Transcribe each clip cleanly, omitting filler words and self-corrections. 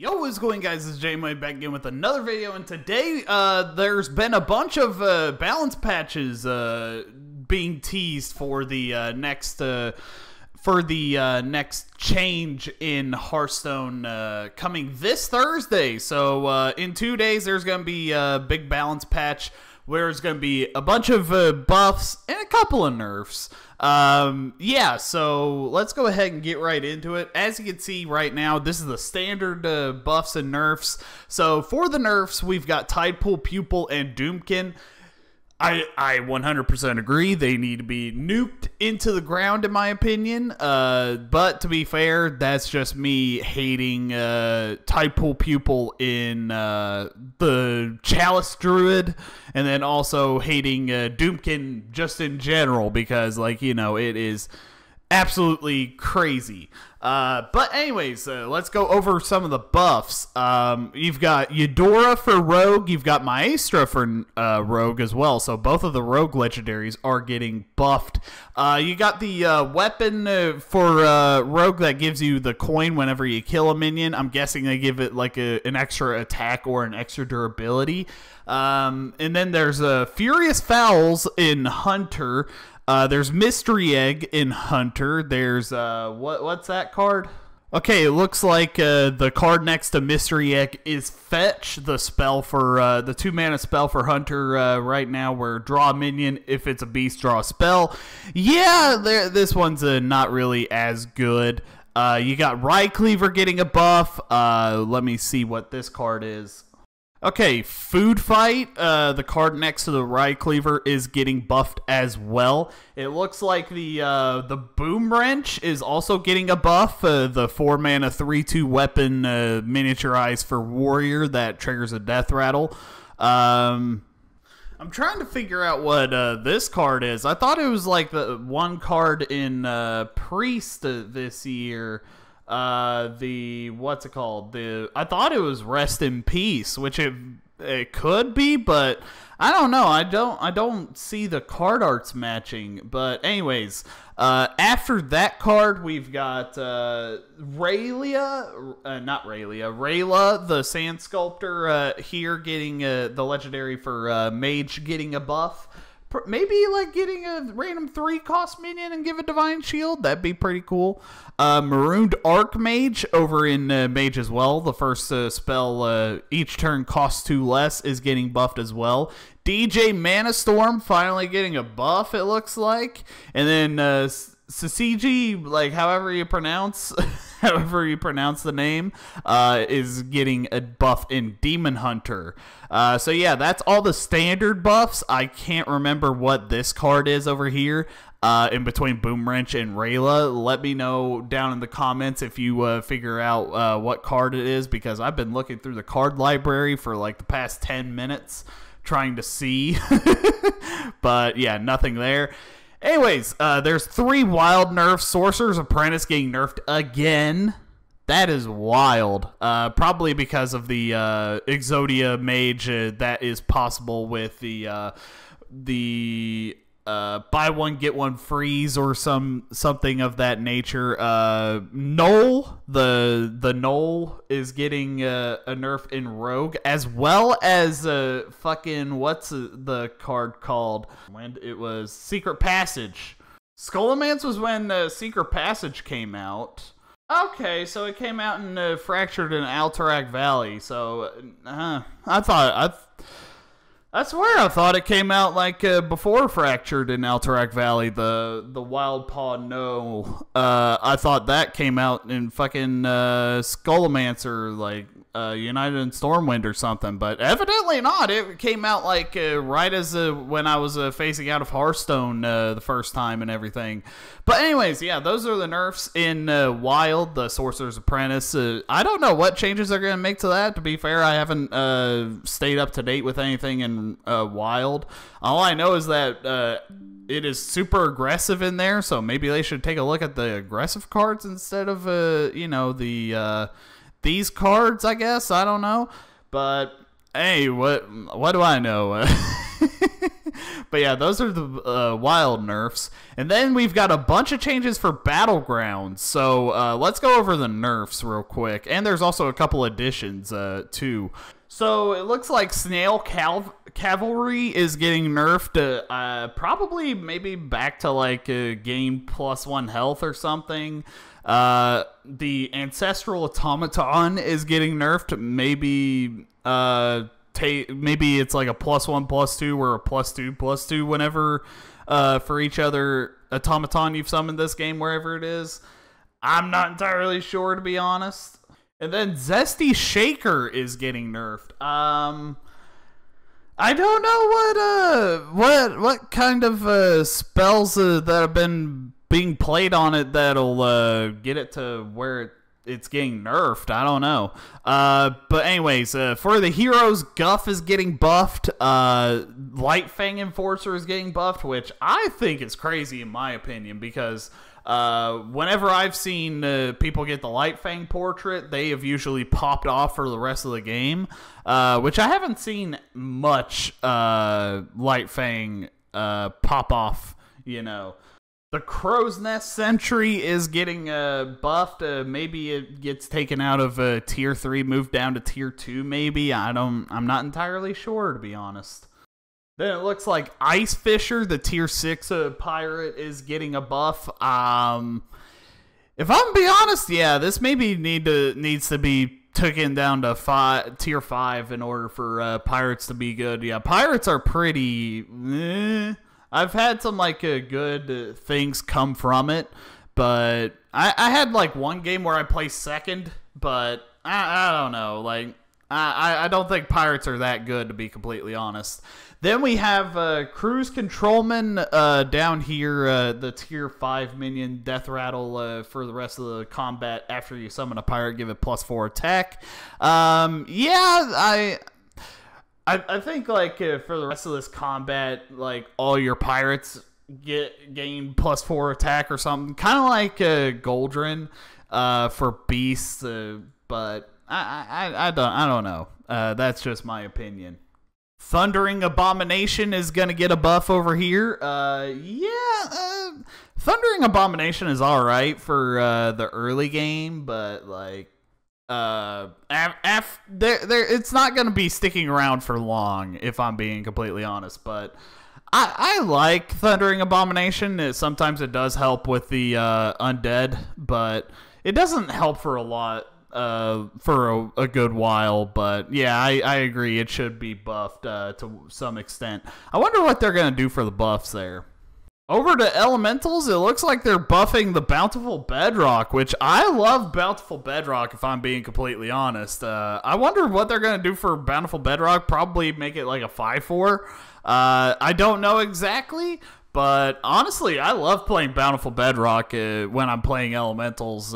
Yo, what's going, guys? It's J-Money back again with another video, and today there's been a bunch of balance patches being teased for the next change in Hearthstone coming this Thursday. So in 2 days, there's going to be a big balance patch where it's going to be a bunch of buffs and a couple of nerfs. Yeah, so let's go ahead and get right into it. As you can see right now, this is the standard buffs and nerfs. So for the nerfs, we've got Tidepool Pupil and Doomkin. I 100% agree. They need to be nuked into the ground, in my opinion. But to be fair, that's just me hating Tidepool Pupil in the Chalice Druid, and then also hating Doomkin just in general because, like, you know, it is absolutely crazy. But anyways, let's go over some of the buffs. You've got Eudora for Rogue. You've got Maestra for Rogue as well. So both of the Rogue legendaries are getting buffed. You got the weapon for Rogue that gives you the coin whenever you kill a minion. I'm guessing they give it like an extra attack or an extra durability. And then there's Furious Fowls in Hunter. There's Mystery Egg in Hunter. There's, what's that card? Okay, it looks like the card next to Mystery Egg is Fetch, the spell for, the 2-mana spell for Hunter right now, where draw a minion. If it's a beast, draw a spell. Yeah, this one's not really as good. You got Rye Cleaver getting a buff. Let me see what this card is. Okay, Food Fight, the card next to the Rye Cleaver, is getting buffed as well. It looks like the Boomwrench is also getting a buff. The 4-mana 3/2 weapon miniaturized for Warrior that triggers a death rattle. I'm trying to figure out what this card is. I thought it was like the one card in Priest this year. What's it called? I thought it was Rest in Peace, which it could be, but I don't know. I don't see the card arts matching. But anyways, after that card, we've got Rayla, the Sand Sculptor here, getting the legendary for Mage, getting a buff. Maybe like getting a random 3-cost minion and give a divine shield. That'd be pretty cool. Marooned Archmage over in Mage as well. The first spell each turn costs 2 less is getting buffed as well. DJ Manastorm finally getting a buff, it looks like. And then Sasigi, like however you pronounce the name, is getting a buff in Demon Hunter. So yeah, that's all the standard buffs. I can't remember what this card is over here. In between Boomwrench and Rayla, let me know down in the comments if you figure out what card it is, because I've been looking through the card library for like the past 10 minutes trying to see. But yeah, nothing there. Anyways, there's 3 wild nerfs. Sorcerer's Apprentice getting nerfed again. That is wild. Probably because of the Exodia Mage that is possible with the buy one get one freeze or something of that nature. Knoll, the Knoll is getting a nerf in Rogue, as well as fucking, what's the card called? When it was Secret Passage. Scholomance was when the Secret Passage came out. Okay, so it came out in Fractured in Alterac Valley. So I swear I thought it came out like before Fractured in Alterac Valley, the Wildpaw. No, I thought that came out in fucking Scholomance or like United and Stormwind or something, but evidently not. It came out like right as when I was phasing out of Hearthstone the first time and everything. But anyways, yeah, those are the nerfs in Wild, the Sorcerer's Apprentice. I don't know what changes they're going to make to that. To be fair, I haven't stayed up to date with anything in Wild. All I know is that it is super aggressive in there, so maybe they should take a look at the aggressive cards instead of, you know, the... these cards, I guess. I don't know, but hey, what do I know? But yeah, those are the wild nerfs. And then we've got a bunch of changes for Battlegrounds. So let's go over the nerfs real quick. And there's also a couple additions too. So it looks like Snail Cavalry is getting nerfed to probably maybe back to like a game +1 health or something. The Ancestral Automaton is getting nerfed. Maybe maybe it's like a +1/+2 or a +2/+2 whenever for each other automaton you've summoned this game, wherever it is. I'm not entirely sure, to be honest. And then Zesty Shaker is getting nerfed. I don't know what kind of spells that have been being played on it that'll get it to where it's getting nerfed. I don't know. But anyways, for the heroes, Guff is getting buffed. Lightfang Enforcer is getting buffed, which I think is crazy in my opinion, because whenever I've seen people get the Lightfang portrait, they have usually popped off for the rest of the game, which I haven't seen much Lightfang pop off, you know. The Crow's Nest Sentry is getting buffed. Maybe it gets taken out of Tier 3, moved down to Tier 2 maybe. I'm not entirely sure, to be honest. Then it looks like Ice Fisher, the Tier 6 pirate, is getting a buff. If I'm being honest, yeah, this maybe needs to be taken down to Tier 5 in order for pirates to be good. Yeah, pirates are pretty... I've had some like good things come from it, but I had like one game where I placed second, but I don't know, like... I don't think pirates are that good, to be completely honest. Then we have Cruise Controlman down here, the Tier 5 minion, Death Rattle for the rest of the combat. After you summon a pirate, give it +4 attack. Yeah, I think like for the rest of this combat, like all your pirates gain +4 attack or something. Kind of like Goldrin for beasts, but... I don't know. That's just my opinion. Thundering Abomination is gonna get a buff over here. Thundering Abomination is all right for the early game, but like, it's not gonna be sticking around for long, if I'm being completely honest. But I like Thundering Abomination. Sometimes it does help with the undead, but it doesn't help for a lot. For a good while, but yeah, I agree. It should be buffed to some extent. I wonder what they're going to do for the buffs there. Over to Elementals, it looks like they're buffing the Bountiful Bedrock, which I love Bountiful Bedrock, if I'm being completely honest. I wonder what they're going to do for Bountiful Bedrock. Probably make it like a 5/4. I don't know exactly, but honestly, I love playing Bountiful Bedrock when I'm playing Elementals.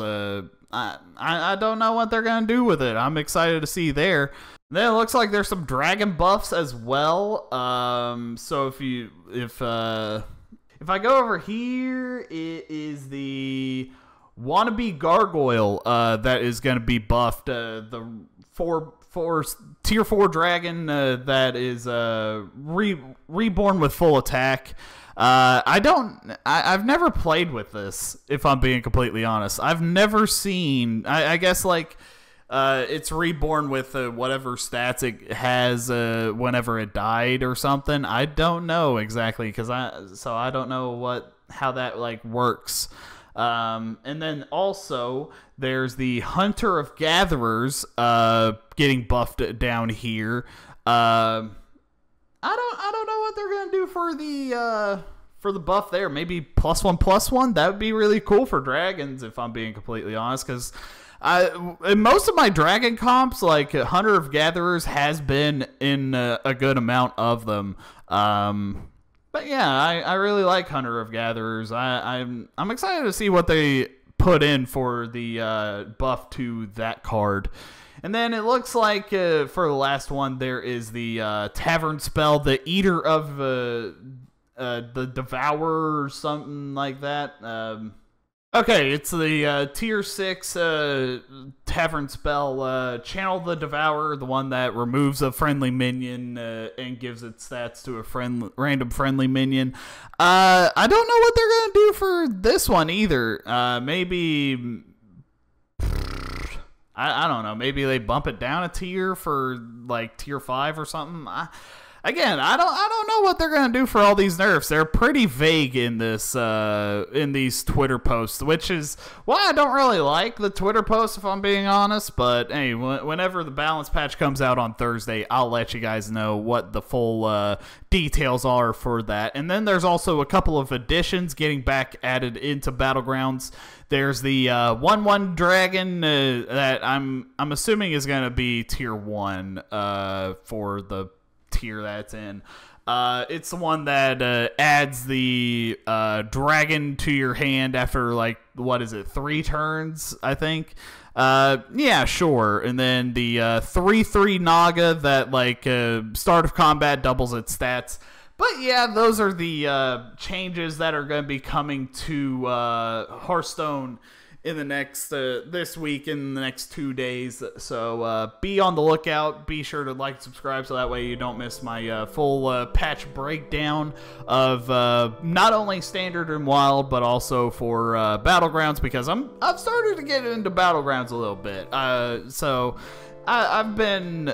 I don't know what they're going to do with it. I'm excited to see there. Then it looks like there's some dragon buffs as well. So if I go over here, it is the wannabe gargoyle that is going to be buffed. The tier 4 dragon that is reborn with full attack. I've never played with this, if I'm being completely honest. I've never seen, I guess like, it's reborn with whatever stats it has whenever it died or something. I don't know exactly, so I don't know how that like works. And then also there's the Hunter of Gatherers, getting buffed down here. I don't know what they're gonna do for the buff there. Maybe +1/+1. That would be really cool for dragons, if I'm being completely honest. Because in most of my dragon comps, like Hunter of Gatherers has been in a good amount of them. But yeah, I really like Hunter of Gatherers. I'm excited to see what they put in for the buff to that card. And then it looks like for the last one, there is the Tavern Spell, the Eater of the Devourer or something like that. Okay, it's the Tier 6 Tavern spell, Channel the Devourer, the one that removes a friendly minion and gives its stats to a random friendly minion. I don't know what they're going to do for this one either. Maybe... I don't know. Maybe they bump it down a tier for, like, tier 5 or something. I don't know what they're gonna do for all these nerfs. They're pretty vague in this, in these Twitter posts, which is why I don't really like the Twitter posts, if I'm being honest. But hey, whenever the balance patch comes out on Thursday, I'll let you guys know what the full details are for that. And then there's also a couple of additions getting back added into Battlegrounds. There's the 1/1 dragon that I'm assuming is gonna be tier 1 for the tier that's in. It's the one that adds the dragon to your hand after, like, what is it, 3 turns, I think. Yeah, sure. And then the 3/3 Naga that, like, start of combat doubles its stats. But yeah, those are the changes that are going to be coming to Hearthstone in the next, this week, in the next 2 days. So, be on the lookout. Be sure to like and subscribe so that way you don't miss my full patch breakdown of not only Standard and Wild, but also for Battlegrounds, because I've started to get into Battlegrounds a little bit. So I've been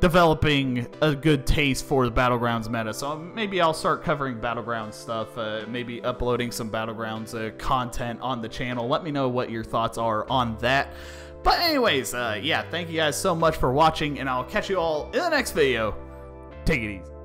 developing a good taste for the Battlegrounds meta, so maybe I'll start covering Battlegrounds stuff, maybe uploading some Battlegrounds content on the channel. Let me know what your thoughts are on that. But anyways, yeah, thank you guys so much for watching, and I'll catch you all in the next video. Take it easy.